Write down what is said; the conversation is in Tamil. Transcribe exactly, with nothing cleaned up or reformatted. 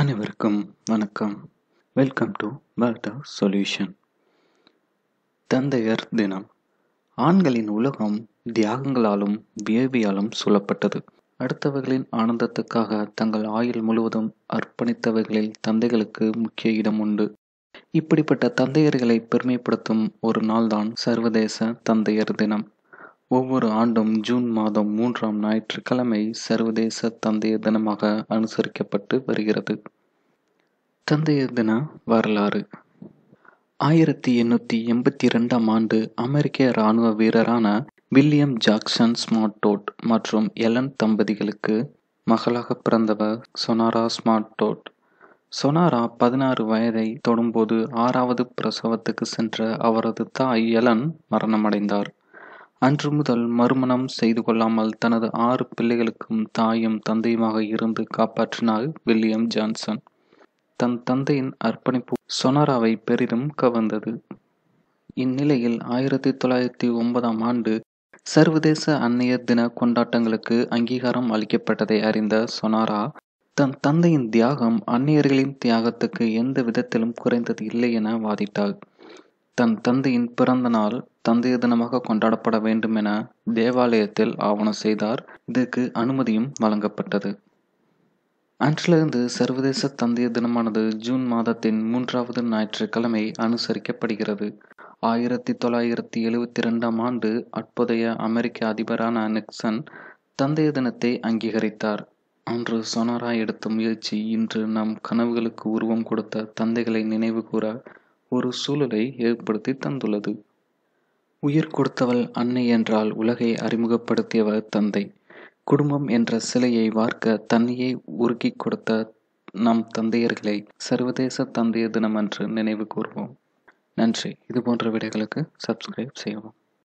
அனைவருக்கும் வணக்கம். Welcome to WareTech Solution. தந்தையர் தினம். ஆண்களின் உலகம் தியாகங்களாலும் வியர்வையாலும் சூழப்பட்டது. அடுத்தவர்களின் ஆனந்தத்துக்காக தங்கள் ஆயுள் முழுவதும் அர்ப்பணித்தவர்களில் தந்தைகளுக்கு முக்கிய இடம் உண்டு. இப்படிப்பட்ட தந்தையர்களை பெருமைப்படுத்தும் ஒரு நாள்தான் சர்வதேச தந்தையர் தினம். ஒவ்வொரு ஆண்டும் ஜூன் மாதம் மூன்றாம் ஞாயிற்றுக்கிழமை சர்வதேச தந்தையர் தினமாக அனுசரிக்கப்பட்டு வருகிறது. தந்தையர் தின வரலாறு. ஆயிரத்தி எண்ணூற்றி எண்பத்தி இரண்டாம் ஆண்டு அமெரிக்க இராணுவ வீரரான வில்லியம் ஜாக்சன் ஸ்மார்ட் டோட் மற்றும் எலன் தம்பதிகளுக்கு மகளாக பிறந்தவர் சொனாரா ஸ்மார்ட் டோட். சொனாரா பதினாறு வயதை தொடும்போது ஆறாவது பிரசவத்துக்கு சென்ற அவரது தாய் எலன் மரணமடைந்தார். அன்று முதல் மறுமணம் செய்து கொள்ளாமல் தனது ஆறு பிள்ளைகளுக்கும் தாயும் தந்தையுமாக இருந்து காப்பாற்றினார் வில்லியம் ஜான்சன். தன் தந்தையின் அர்ப்பணிப்பு சொனாராவை பெரிதும் கவர்ந்தது. இந்நிலையில் ஆயிரத்தி தொள்ளாயிரத்தி ஒன்பதாம் ஆண்டு சர்வதேச அன்னையர் தின கொண்டாட்டங்களுக்கு அங்கீகாரம் அளிக்கப்பட்டதை அறிந்த சொனாரா, தன் தந்தையின் தியாகம் அன்னையர்களின் தியாகத்துக்கு எந்த விதத்திலும் குறைந்தது இல்லை என வாதிட்டார். தன் தந்தையின் பிறந்த நாள் தந்தையர் தினமாக கொண்டாடப்பட வேண்டும் என தேவாலயத்தில் ஆவணம் செய்தார். இதற்கு அனுமதியும் வழங்கப்பட்டது. அன்றிலிருந்து சர்வதேச தந்தையர் தினமானது ஜூன் மாதத்தின் மூன்றாவது ஞாயிற்றுக்கிழமை அனுசரிக்கப்படுகிறது. ஆயிரத்தி தொள்ளாயிரத்தி எழுவத்தி இரண்டாம் ஆண்டு அப்போதைய அமெரிக்க அதிபரான நிக்சன் தந்தையர் தினத்தை அங்கீகரித்தார். அன்று சொனாரா எடுத்த முயற்சி இன்று நம் கனவுகளுக்கு உருவம் கொடுத்த தந்தைகளை நினைவு கூற ஒரு சூழலை ஏற்படுத்தி தந்துள்ளது. உயிர் கொடுத்தவள் அன்னை என்றால் உலகை அறிமுகப்படுத்தியவர் தந்தை. குடும்பம் என்ற சிலையை வார்க்க தன்னையை உருக்கி கொடுத்த நம் தந்தையர்களை சர்வதேச தந்தையர் தினம் அன்று நினைவு கூர்வோம். நன்றி. இதுபோன்ற வீடியோக்களுக்கு சப்ஸ்கிரைப் செய்யவும்.